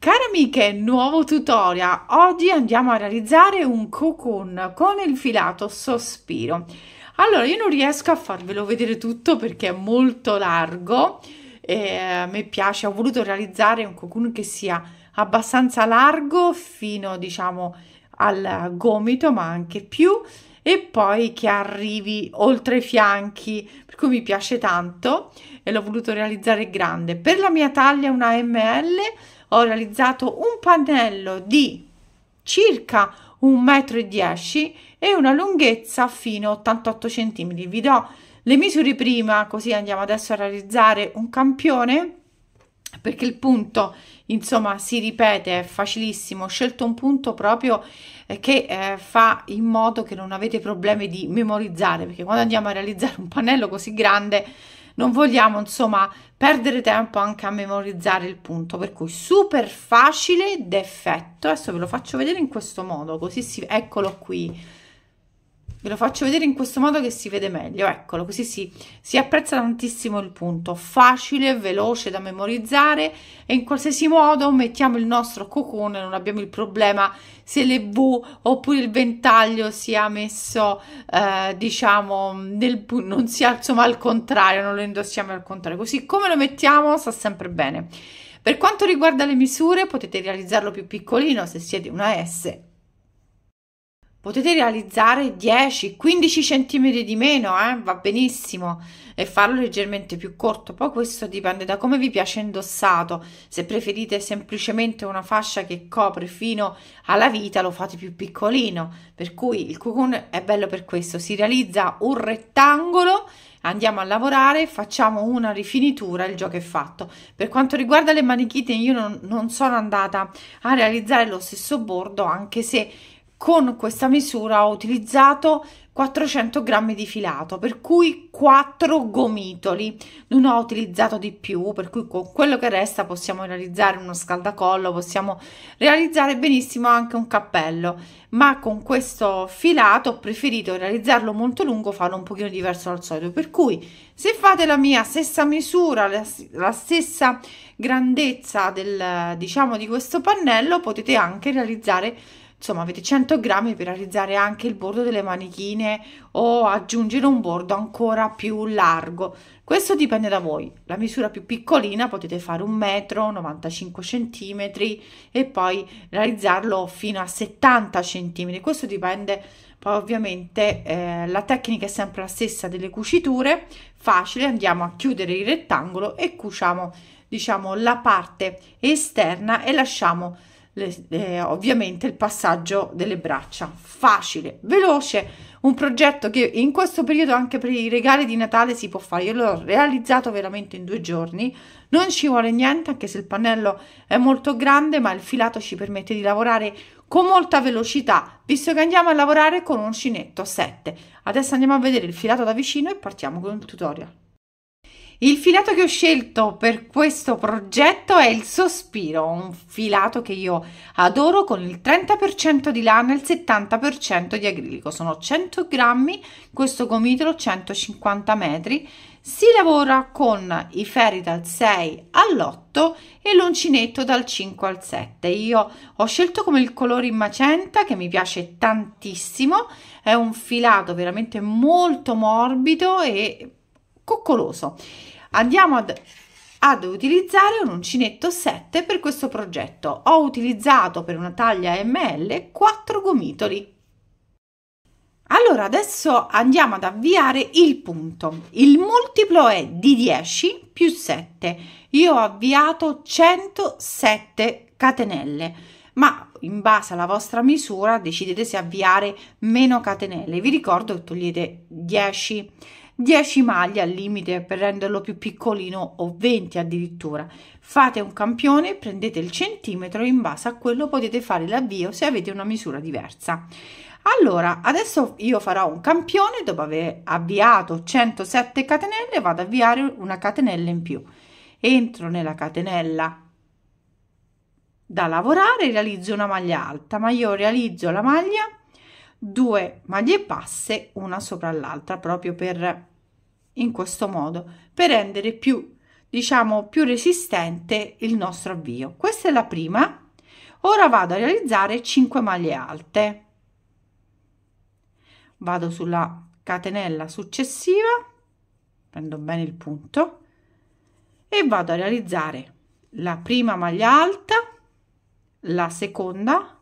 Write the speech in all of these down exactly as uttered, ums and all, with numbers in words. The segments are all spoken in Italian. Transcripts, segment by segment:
Cari amiche, nuovo tutorial. Oggi andiamo a realizzare un cocon con il filato Sospiro. Allora, io non riesco a farvelo vedere tutto perché è molto largo e a me piace, ho voluto realizzare un cocon che sia abbastanza largo fino, diciamo, al gomito, ma anche più, e poi che arrivi oltre i fianchi, per cui mi piace tanto e l'ho voluto realizzare grande. Per la mia taglia una millimetro ho realizzato un pannello di circa un metro e dieci e una lunghezza fino a ottantotto centimetri. Vi do le misure prima, così andiamo adesso a realizzare un campione, perché il punto, insomma, si ripete, è facilissimo. Ho scelto un punto proprio che eh, fa in modo che non avete problemi di memorizzare, perché quando andiamo a realizzare un pannello così grande non vogliamo, insomma, perdere tempo anche a memorizzare il punto, per cui super facile d'effetto. Adesso ve lo faccio vedere in questo modo, così si eccolo qui. Ve lo faccio vedere in questo modo che si vede meglio, eccolo, così si, si apprezza tantissimo il punto, facile, veloce da memorizzare, e in qualsiasi modo mettiamo il nostro cocon, non abbiamo il problema se le V oppure il ventaglio sia messo, eh, diciamo, nel, non sia, insomma, al contrario, non lo indossiamo al contrario, così come lo mettiamo sta sempre bene. Per quanto riguarda le misure, potete realizzarlo più piccolino se siete una S. Potete realizzare dieci quindici centimetri di meno, eh? Va benissimo, e farlo leggermente più corto. Poi questo dipende da come vi piace indossato. Se preferite semplicemente una fascia che copre fino alla vita, lo fate più piccolino. Per cui il cocon è bello per questo, si realizza un rettangolo, andiamo a lavorare, facciamo una rifinitura, il gioco è fatto. Per quanto riguarda le manichine, io non, non sono andata a realizzare lo stesso bordo, anche se con questa misura ho utilizzato quattrocento grammi di filato, per cui quattro gomitoli, non ho utilizzato di più, per cui con quello che resta possiamo realizzare uno scaldacollo, possiamo realizzare benissimo anche un cappello, ma con questo filato ho preferito realizzarlo molto lungo, farlo un pochino diverso dal solito. Per cui se fate la mia stessa misura, la, la stessa grandezza del, diciamo, di questo pannello, potete anche realizzare, insomma, avete cento grammi per realizzare anche il bordo delle manichine o aggiungere un bordo ancora più largo. Questo dipende da voi. La misura più piccolina potete fare un metro, novantacinque centimetri, e poi realizzarlo fino a settanta centimetri. Questo dipende poi, ovviamente, eh, la tecnica è sempre la stessa delle cuciture. Facile, andiamo a chiudere il rettangolo e cuciamo, diciamo, la parte esterna e lasciamo Le, eh, ovviamente il passaggio delle braccia. Facile, veloce, un progetto che in questo periodo anche per i regali di Natale si può fare. Io l'ho realizzato veramente in due giorni, non ci vuole niente, anche se il pannello è molto grande, ma il filato ci permette di lavorare con molta velocità, visto che andiamo a lavorare con un uncinetto sette. Adesso andiamo a vedere il filato da vicino e partiamo con il tutorial. Il filato che ho scelto per questo progetto è il Sospiro, un filato che io adoro, con il trenta per cento di lana e il settanta per cento di acrilico. Sono cento grammi, questo gomitolo centocinquanta metri. Si lavora con i ferri dal sei all'otto e l'uncinetto dal cinque al sette. Io ho scelto come il colore in magenta, che mi piace tantissimo. È un filato veramente molto morbido e coccoloso. Andiamo ad, ad utilizzare un uncinetto sette per questo progetto. Ho utilizzato per una taglia emme elle quattro gomitoli. Allora, adesso andiamo ad avviare il punto. Il multiplo è di dieci più sette. Io ho avviato centosette catenelle, ma in base alla vostra misura decidete se avviare meno catenelle. Vi ricordo che togliete dieci maglie al limite per renderlo più piccolino, o venti addirittura. Fate un campione, prendete il centimetro, in base a quello potete fare l'avvio se avete una misura diversa. Allora, adesso io farò un campione. Dopo aver avviato centosette catenelle, vado ad avviare una catenella in più, entro nella catenella da lavorare, realizzo una maglia alta, ma io realizzo la maglia due maglie basse una sopra l'altra, proprio per, in questo modo, per rendere più, diciamo più resistente il nostro avvio. Questa è la prima. Ora vado a realizzare cinque maglie alte. Vado sulla catenella successiva, prendo bene il punto e vado a realizzare la prima maglia alta, la seconda,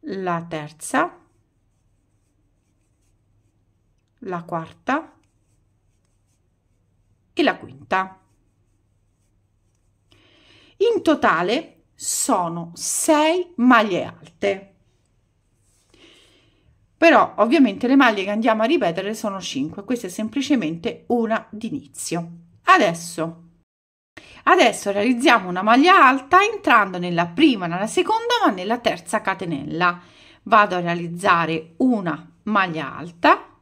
la terza, la quarta e la quinta. In totale sono sei maglie alte, però ovviamente le maglie che andiamo a ripetere sono cinque, questa è semplicemente una d'inizio. Adesso adesso realizziamo una maglia alta entrando nella prima, nella seconda, ma nella terza catenella. Vado a realizzare una maglia alta,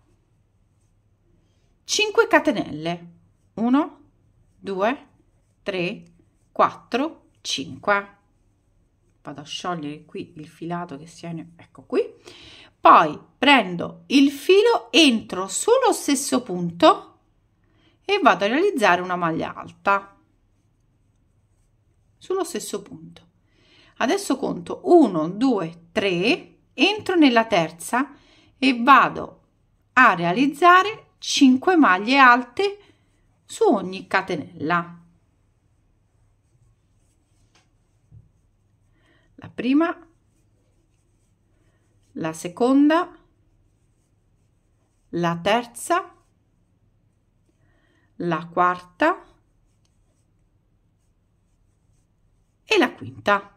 cinque catenelle, uno, due, tre, quattro, cinque. Vado a sciogliere qui il filato che si è, ecco qui, poi prendo il filo, entro sullo stesso punto e vado a realizzare una maglia alta sullo stesso punto. Adesso conto uno, due, tre, entro nella terza e vado a realizzare cinque maglie alte su ogni catenella. La prima, la seconda, la terza, la quarta e la quinta.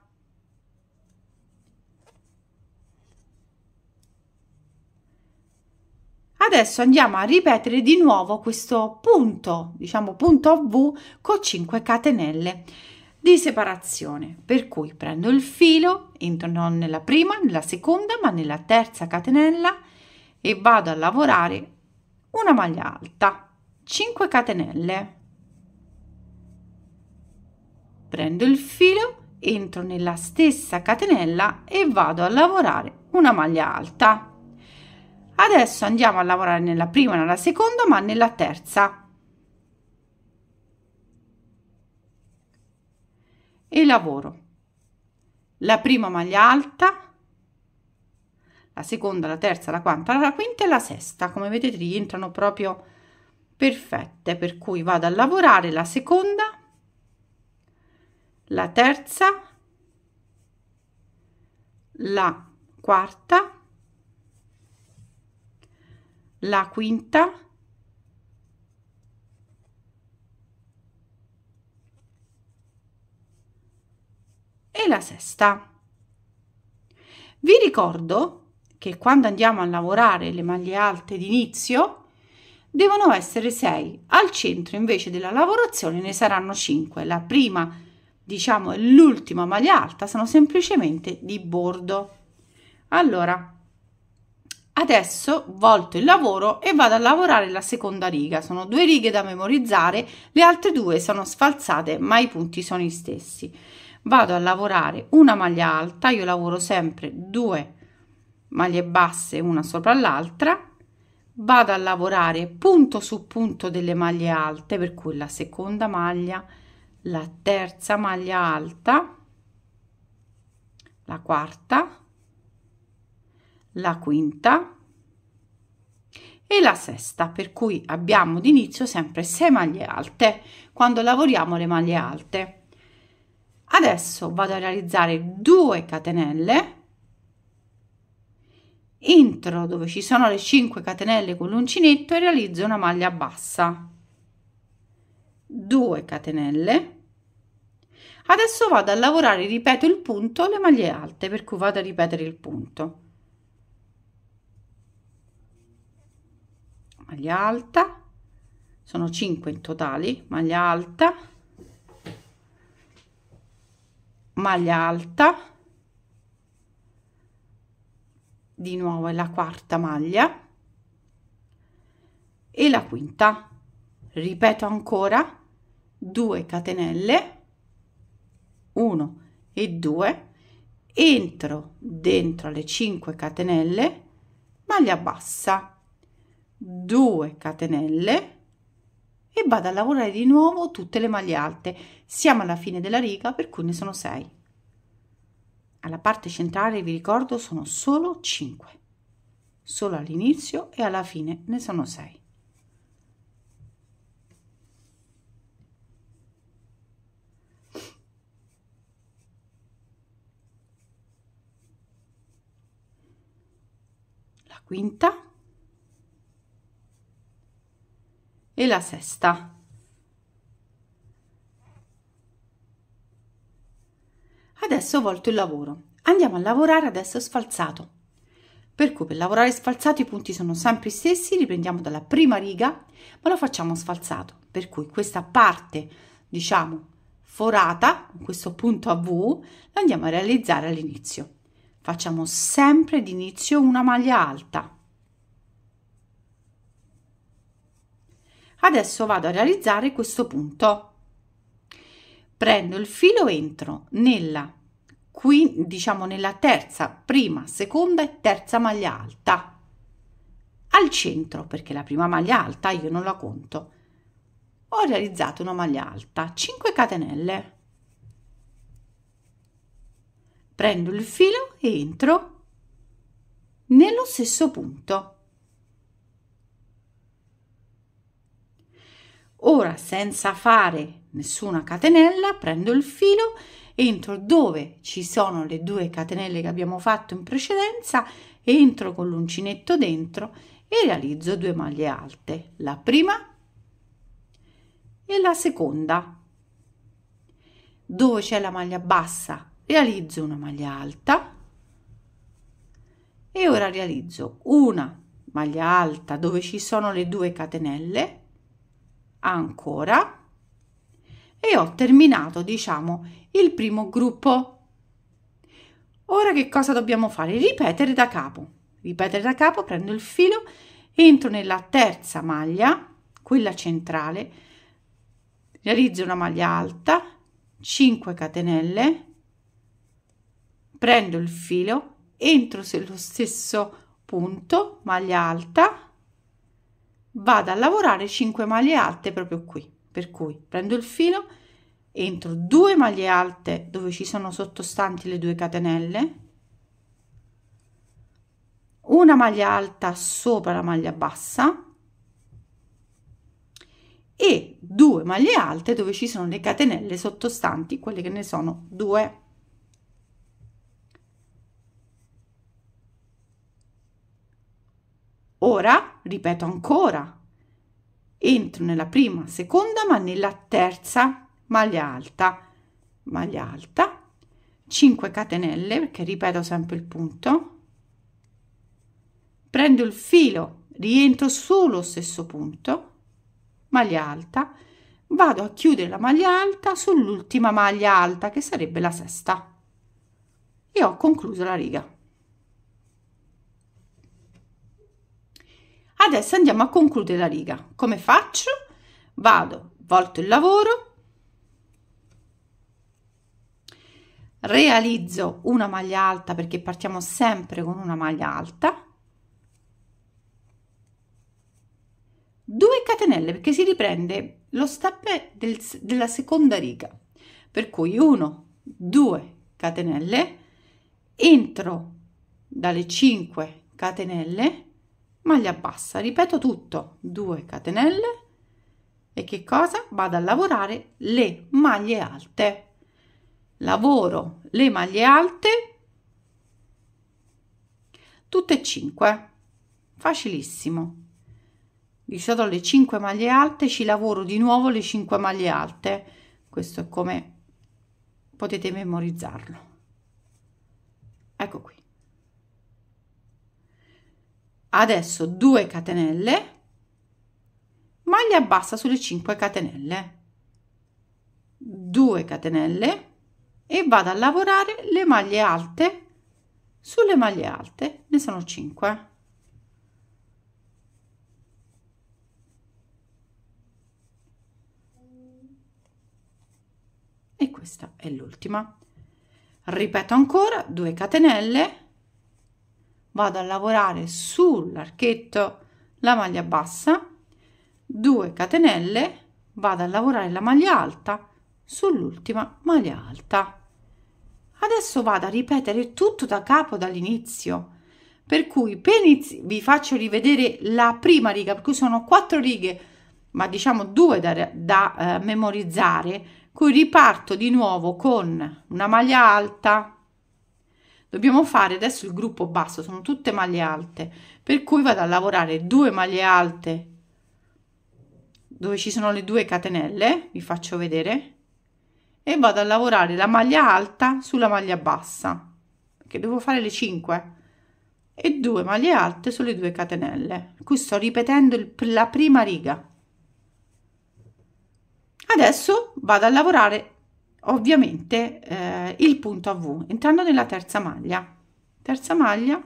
Adesso andiamo a ripetere di nuovo questo punto, diciamo punto V, con cinque catenelle di separazione, per cui prendo il filo, entro non nella prima, nella seconda, ma nella terza catenella e vado a lavorare una maglia alta, cinque catenelle. Prendo il filo, entro nella stessa catenella e vado a lavorare una maglia alta. Adesso andiamo a lavorare nella prima, nella seconda, ma nella terza e lavoro la prima maglia alta, la seconda, la terza, la quarta, la quinta e la sesta. Come vedete rientrano proprio perfette, per cui vado a lavorare la seconda, la terza, la quarta, la quinta e la sesta. Vi ricordo che quando andiamo a lavorare le maglie alte d'inizio devono essere sei, al centro invece della lavorazione ne saranno cinque. La prima, diciamo, e l'ultima maglia alta sono semplicemente di bordo. Allora, adesso volto il lavoro e vado a lavorare la seconda riga. Sono due righe da memorizzare, le altre due sono sfalsate ma i punti sono gli stessi. Vado a lavorare una maglia alta, io lavoro sempre due maglie basse una sopra l'altra, vado a lavorare punto su punto delle maglie alte, per cui la seconda maglia, la terza maglia alta, la quarta, la quinta e la sesta, per cui abbiamo d'inizio sempre sei maglie alte quando lavoriamo le maglie alte. Adesso vado a realizzare due catenelle, entro dove ci sono le cinque catenelle con l'uncinetto e realizzo una maglia bassa, due catenelle. Adesso vado a lavorare, ripeto il punto, le maglie alte, per cui vado a ripetere il punto, maglia alta, sono cinque in totale, maglia alta, maglia alta, di nuovo è la quarta maglia e la quinta. Ripeto ancora due catenelle, uno e due, entro dentro le cinque catenelle, maglia bassa, due catenelle e vado a lavorare di nuovo tutte le maglie alte. Siamo alla fine della riga, per cui ne sono sei. Alla parte centrale, vi ricordo, sono solo cinque, solo all'inizio e alla fine ne sono sei. La quinta e la sesta. Adesso ho volto il lavoro, andiamo a lavorare adesso sfalzato, per cui per lavorare sfalzato i punti sono sempre gli stessi, riprendiamo dalla prima riga ma lo facciamo sfalzato, per cui questa parte, diciamo, forata, questo punto a V lo andiamo a realizzare all'inizio. Facciamo sempre d'inizio una maglia alta. Adesso vado a realizzare questo punto, prendo il filo, entro nella qui, diciamo nella terza, prima, seconda e terza maglia alta al centro, perché la prima maglia alta io non la conto. Ho realizzato una maglia alta, cinque catenelle, prendo il filo e entro nello stesso punto. Ora, senza fare nessuna catenella, prendo il filo, entro dove ci sono le due catenelle che abbiamo fatto in precedenza, entro con l'uncinetto dentro e realizzo due maglie alte, la prima e la seconda. Dove c'è la maglia bassa realizzo una maglia alta, e ora realizzo una maglia alta dove ci sono le due catenelle ancora, e ho terminato, diciamo, il primo gruppo. Ora che cosa dobbiamo fare? Ripetere da capo. Ripetere da capo, prendo il filo, entro nella terza maglia, quella centrale, realizzo una maglia alta, cinque catenelle, prendo il filo, entro sullo stesso punto, maglia alta, vado a lavorare cinque maglie alte proprio qui, per cui prendo il filo, entro due maglie alte dove ci sono sottostanti le due catenelle, una maglia alta sopra la maglia bassa e due maglie alte dove ci sono le catenelle sottostanti, quelle che ne sono due. Ora ripeto ancora, entro nella prima, seconda ma nella terza maglia alta, maglia alta, cinque catenelle, perché ripeto sempre il punto, prendo il filo, rientro sullo stesso punto, maglia alta, vado a chiudere la maglia alta sull'ultima maglia alta che sarebbe la sesta, e ho concluso la riga. Adesso andiamo a concludere la riga. Come faccio? Vado, volto il lavoro, realizzo una maglia alta, perché partiamo sempre con una maglia alta, due catenelle, perché si riprende lo step del, della seconda riga, per cui uno, due catenelle, entro dalle cinque catenelle, maglia bassa, ripeto tutto, due catenelle, e che cosa? Vado a lavorare le maglie alte, lavoro le maglie alte tutte e cinque, facilissimo, di solito le cinque maglie alte ci lavoro di nuovo le cinque maglie alte, questo è come potete memorizzarlo, ecco qui. Adesso due catenelle, maglia bassa sulle cinque catenelle, due catenelle, e vado a lavorare le maglie alte sulle maglie alte, ne sono cinque. E questa è l'ultima. Ripeto ancora, due catenelle, vado a lavorare sull'archetto la maglia bassa, due catenelle, vado a lavorare la maglia alta sull'ultima maglia alta. Adesso vado a ripetere tutto da capo dall'inizio, per cui per vi faccio rivedere la prima riga, per cui sono quattro righe, ma diciamo due da, da eh, memorizzare, cui riparto di nuovo con una maglia alta. Dobbiamo fare adesso il gruppo basso, sono tutte maglie alte, per cui vado a lavorare due maglie alte dove ci sono le due catenelle, vi faccio vedere, e vado a lavorare la maglia alta sulla maglia bassa, perché devo fare le cinque, e due maglie alte sulle due catenelle. Qui sto ripetendo il, la prima riga. Adesso vado a lavorare ovviamente eh, il punto a V, entrando nella terza maglia, terza maglia,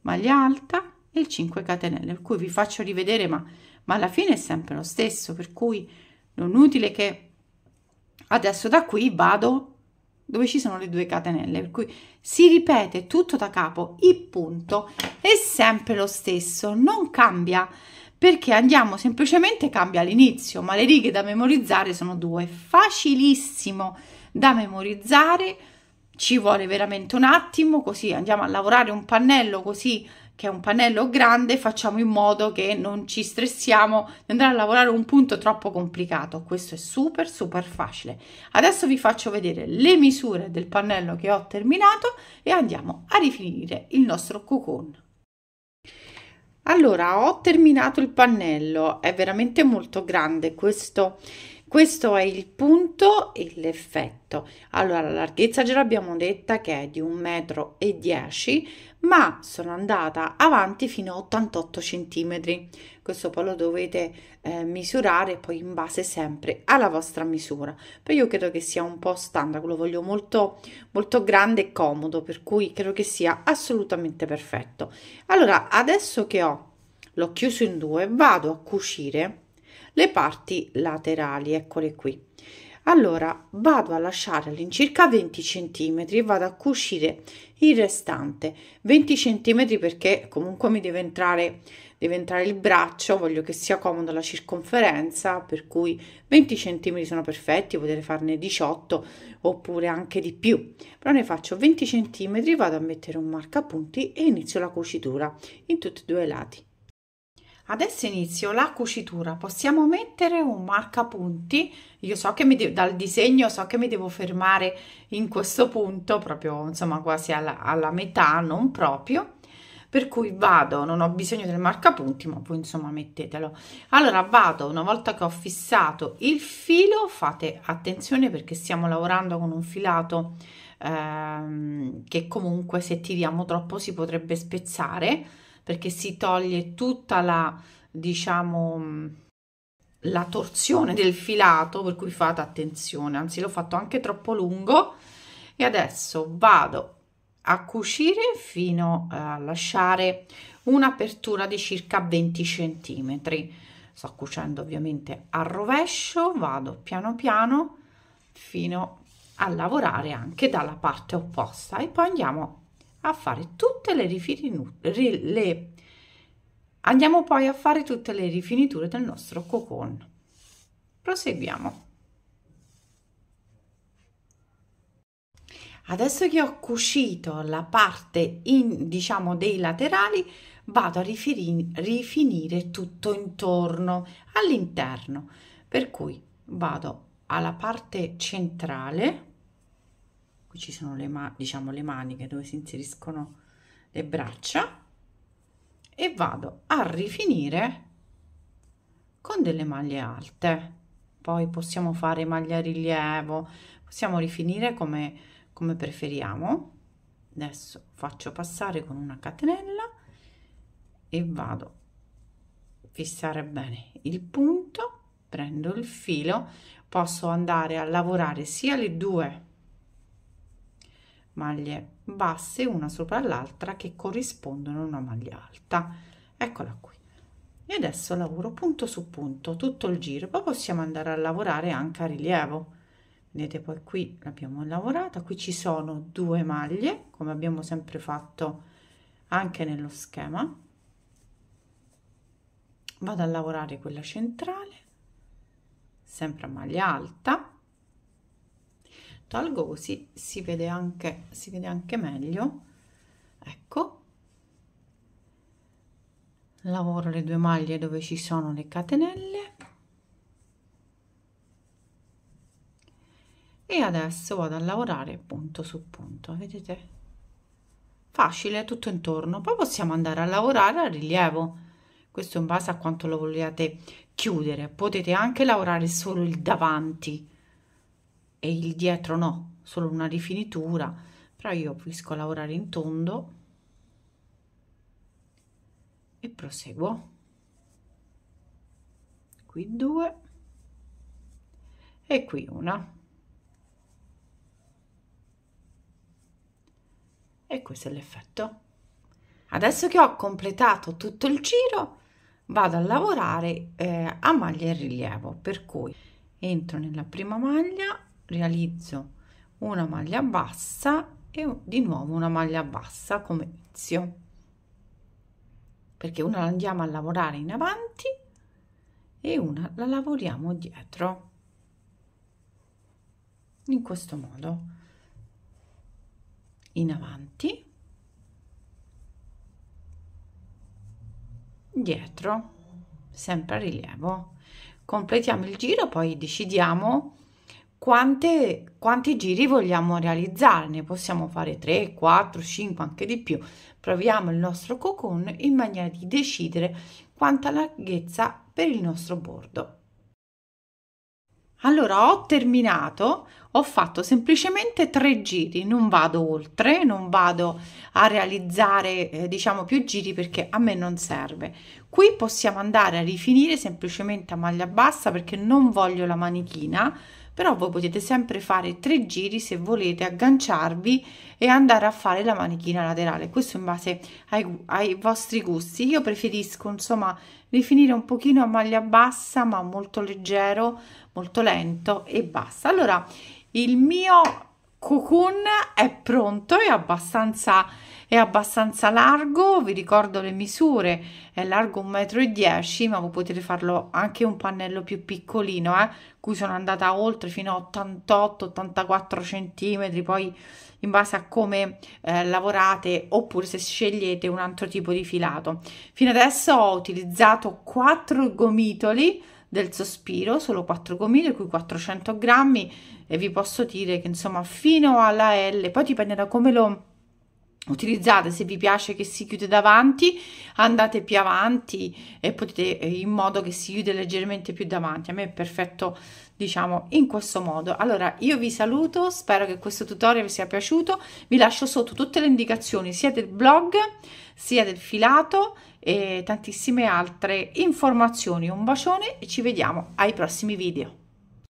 maglia alta e il cinque catenelle, per cui vi faccio rivedere, ma, ma alla fine è sempre lo stesso, per cui non è utile che adesso da qui vado dove ci sono le due catenelle, per cui si ripete tutto da capo, il punto è sempre lo stesso, non cambia, perché andiamo semplicemente, cambia all'inizio, ma le righe da memorizzare sono due, facilissimo da memorizzare, ci vuole veramente un attimo, così andiamo a lavorare un pannello così, che è un pannello grande, facciamo in modo che non ci stressiamo di andare a lavorare un punto troppo complicato. Questo è super super facile. Adesso vi faccio vedere le misure del pannello che ho terminato e andiamo a rifinire il nostro cocon. Allora, ho terminato il pannello, è veramente molto grande questo. Questo è il punto e l'effetto. Allora, la larghezza ce l'abbiamo detta che è di un metro e dieci, ma sono andata avanti fino a ottantotto centimetri. Questo poi lo dovete eh, misurare poi in base sempre alla vostra misura. Poi io credo che sia un po' standard, lo voglio molto, molto grande e comodo, per cui credo che sia assolutamente perfetto. Allora, adesso che ho, l'ho chiuso in due, vado a cucire le parti laterali, eccole qui. Allora vado a lasciare all'incirca venti centimetri e vado a cucire il restante venti centimetri, perché comunque mi deve entrare, deve entrare il braccio, voglio che sia comoda la circonferenza, per cui venti centimetri sono perfetti, potete farne diciotto oppure anche di più, però ne faccio venti centimetri, vado a mettere un marcapunti e inizio la cucitura in tutti e due i lati. Adesso inizio la cucitura, possiamo mettere un marcapunti, io so che mi de- dal disegno so che mi devo fermare in questo punto, proprio insomma quasi alla, alla metà, non proprio, per cui vado, non ho bisogno del marcapunti, ma poi insomma mettetelo. Allora vado, una volta che ho fissato il filo, fate attenzione perché stiamo lavorando con un filato ehm, che comunque se tiriamo troppo si potrebbe spezzare, perché si toglie tutta la, diciamo, la torsione del filato, per cui fate attenzione, anzi l'ho fatto anche troppo lungo. E adesso vado a cucire fino a lasciare un'apertura di circa venti centimetri. Sto cucendo ovviamente al rovescio, vado piano piano fino a lavorare anche dalla parte opposta e poi andiamo a fare tutte le rifiniture, le... andiamo poi a fare tutte le rifiniture del nostro cocon. Proseguiamo. Adesso che ho cucito la parte in, diciamo, dei laterali, vado a rifinire tutto intorno all'interno, per cui vado alla parte centrale. Ci sono le, ma diciamo, le maniche dove si inseriscono le braccia e vado a rifinire con delle maglie alte, poi possiamo fare maglia a rilievo, possiamo rifinire come, come preferiamo. Adesso faccio passare con una catenella e vado a fissare bene il punto, prendo il filo, posso andare a lavorare sia le due maglie basse una sopra l'altra che corrispondono a una maglia alta, eccola qui, e adesso lavoro punto su punto tutto il giro. Poi possiamo andare a lavorare anche a rilievo, vedete, poi qui l'abbiamo lavorata, qui ci sono due maglie come abbiamo sempre fatto anche nello schema, vado a lavorare quella centrale sempre a maglia alta. Tolgo così si vede anche, si vede anche meglio. Ecco, lavoro le due maglie dove ci sono le catenelle e adesso vado a lavorare punto su punto, vedete? Facile, tutto intorno. Poi possiamo andare a lavorare a rilievo, questo in base a quanto lo vogliate chiudere. Potete anche lavorare solo il davanti e il dietro no, solo una rifinitura, però io preferisco lavorare in tondo e proseguo qui due e qui una. E questo è l'effetto. Adesso che ho completato tutto il giro vado a lavorare eh, a maglia in rilievo, per cui entro nella prima maglia, realizzo una maglia bassa e di nuovo una maglia bassa come inizio, perché una la andiamo a lavorare in avanti e una la lavoriamo dietro in questo modo. In avanti, dietro, sempre a rilievo. Completiamo il giro, poi decidiamo quante, quanti giri vogliamo realizzare. Ne possiamo fare tre, quattro, cinque, anche di più. Proviamo il nostro cocoon in maniera di decidere quanta larghezza per il nostro bordo. Allora, ho terminato, ho fatto semplicemente tre giri, non vado oltre, non vado a realizzare eh, diciamo più giri perché a me non serve. Qui possiamo andare a rifinire semplicemente a maglia bassa perché non voglio la manichina, però voi potete sempre fare tre giri se volete, agganciarvi e andare a fare la manichina laterale, questo in base ai, ai vostri gusti. Io preferisco insomma rifinire un pochino a maglia bassa ma molto leggero, molto lento e basta. Allora il mio cocoon è pronto, è abbastanza, è abbastanza largo, vi ricordo le misure, è largo un metro e dieci, ma voi potete farlo anche un pannello più piccolino, eh? Qui sono andata oltre fino a ottantotto ottantaquattro centimetri, poi in base a come eh, lavorate oppure se scegliete un altro tipo di filato. Fino adesso ho utilizzato quattro gomitoli del Sospiro, solo quattro gomiti, qui quattrocento grammi, e vi posso dire che insomma fino alla L, poi dipende da come lo utilizzate, se vi piace che si chiude davanti andate più avanti e potete in modo che si chiude leggermente più davanti, a me è perfetto diciamo in questo modo. Allora io vi saluto, spero che questo tutorial vi sia piaciuto, vi lascio sotto tutte le indicazioni sia del blog sia del filato e tantissime altre informazioni. Un bacione e ci vediamo ai prossimi video.